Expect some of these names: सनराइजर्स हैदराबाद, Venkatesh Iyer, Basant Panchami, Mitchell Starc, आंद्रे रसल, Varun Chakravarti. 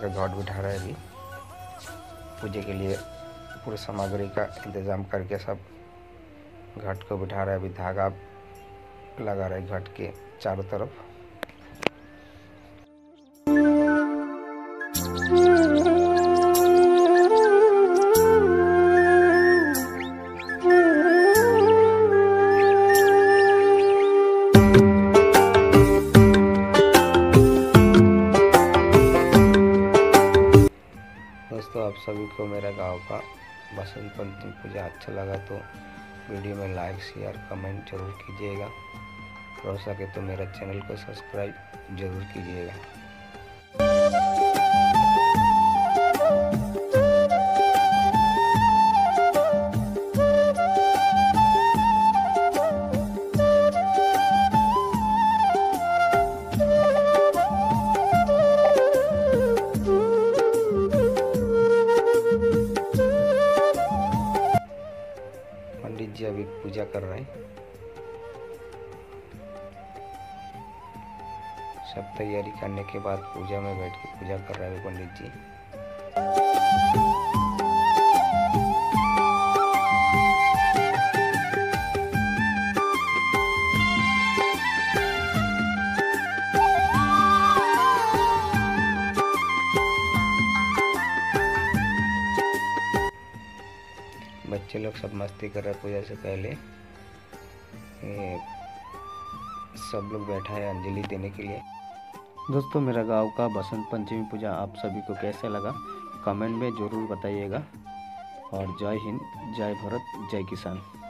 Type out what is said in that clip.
का घाट बिठा रहा है। अभी पूजे के लिए पूरे सामग्री का इंतज़ाम करके सब घाट को बिठा रहा है। अभी धागा लगा रहा है घाट के चारों तरफ। दोस्तों, आप सभी को मेरा गांव का बसंत पंचमी पूजा अच्छा लगा तो वीडियो में लाइक, शेयर, कमेंट जरूर कीजिएगा और हो सके तो मेरा चैनल को सब्सक्राइब जरूर कीजिएगा। पंडित जी अभी पूजा कर रहे हैं, सब तैयारी करने के बाद पूजा में बैठ के पूजा कर रहे हैं पंडित जी। बच्चे लोग सब मस्ती कर रहे हैं। पूजा से पहले सब लोग बैठा है अंजलि देने के लिए। दोस्तों, मेरा गांव का बसंत पंचमी पूजा आप सभी को कैसा लगा कमेंट में ज़रूर बताइएगा। और जय हिंद, जय भारत, जय किसान।